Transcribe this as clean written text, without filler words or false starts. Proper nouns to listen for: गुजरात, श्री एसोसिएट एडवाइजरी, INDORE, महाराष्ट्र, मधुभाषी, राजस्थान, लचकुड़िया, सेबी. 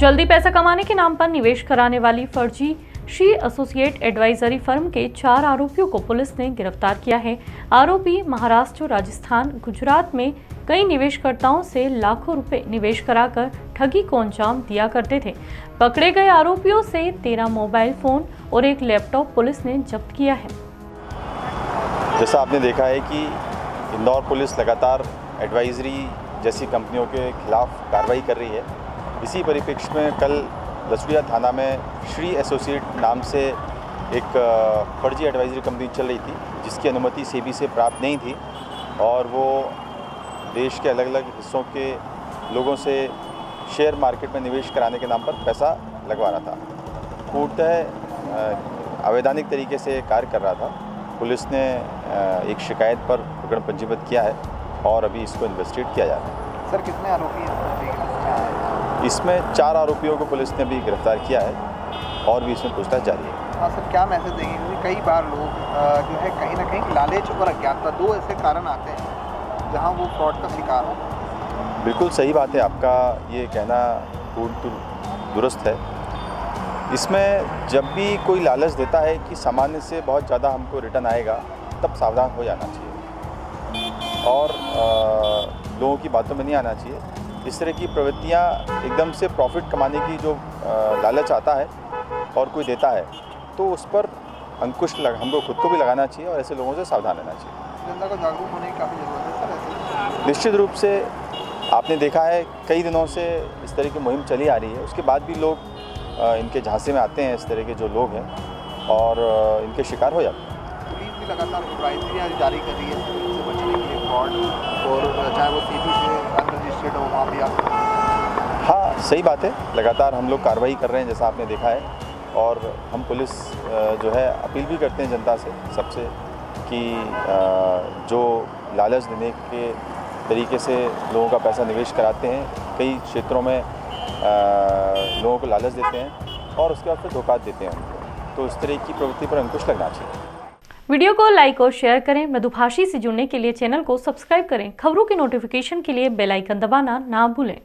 जल्दी पैसा कमाने के नाम पर निवेश कराने वाली फर्जी श्री एसोसिएट एडवाइजरी फर्म के 4 आरोपियों को पुलिस ने गिरफ्तार किया है। आरोपी महाराष्ट्र, राजस्थान, गुजरात में कई निवेशकर्ताओं से लाखों रुपए निवेश कराकर ठगी को अंजाम दिया करते थे। पकड़े गए आरोपियों से 13 मोबाइल फोन और एक लैपटॉप पुलिस ने जब्त किया है। जैसा आपने देखा है कि इंदौर पुलिस लगातार एडवाइजरी जैसी कंपनियों के खिलाफ कार्रवाई कर रही है। इसी परिप्रेक्ष्य में कल लचकुड़िया थाना में श्री एसोसिएट नाम से एक फर्जी एडवाइजरी कंपनी चल रही थी, जिसकी अनुमति सेबी से प्राप्त नहीं थी और वो देश के अलग अलग हिस्सों के लोगों से शेयर मार्केट में निवेश कराने के नाम पर पैसा लगवा रहा था। पूर्णतः अवैधानिक तरीके से कार्य कर रहा था। पुलिस ने एक शिकायत पर प्रकरण पंजीबद्ध किया है और अभी इसको इन्वेस्टिगेट किया जा रहा है। सर, कितने आरोपी हैं? इसमें 4 आरोपियों को पुलिस ने भी गिरफ्तार किया है और भी इसमें पूछताछ जारी है। हाँ सर, क्या मैसेज देंगे? कई बार लोग जो है कहीं ना कहीं लालच और अज्ञानता 2 ऐसे कारण आते हैं जहां वो फ्रॉड का शिकार हो। बिल्कुल सही बात है, आपका ये कहना पूर्ण दुरुस्त है। इसमें जब भी कोई लालच देता है कि सामान्य से बहुत ज़्यादा हमको रिटर्न आएगा, तब सावधान हो जाना चाहिए और लोगों की बातों में नहीं आना चाहिए। इस तरह की प्रवृत्तियाँ एकदम से प्रॉफिट कमाने की जो लालच आता है और कोई देता है तो उस पर अंकुश हमको खुद को भी लगाना चाहिए और ऐसे लोगों से सावधान रहना चाहिए। जनता को जागरूक होने की काफ़ी ज़रूरत है। निश्चित रूप से आपने देखा है कई दिनों से इस तरह की मुहिम चली आ रही है, उसके बाद भी लोग इनके झांसे में आते हैं। इस तरह के जो लोग हैं और इनके शिकार हो जाते हैं। पुलिस भी लगातार एडवाइजरी जारी कर रही है बचने के लिए फ्रॉड और चाहे वो हाँ सही बात है, लगातार हम लोग कार्रवाई कर रहे हैं जैसा आपने देखा है। और हम पुलिस जो है अपील भी करते हैं जनता से सबसे कि जो लालच देने के तरीके से लोगों का पैसा निवेश कराते हैं, कई क्षेत्रों में लोगों को लालच देते हैं और उसके बाद फिर धोखा देते हैं उनको, तो इस तरह की प्रवृत्ति पर अंकुश लगना चाहिए। वीडियो को लाइक और शेयर करें। मधुभाषी से जुड़ने के लिए चैनल को सब्सक्राइब करें। खबरों की नोटिफिकेशन के लिए बेल आइकन दबाना ना भूलें।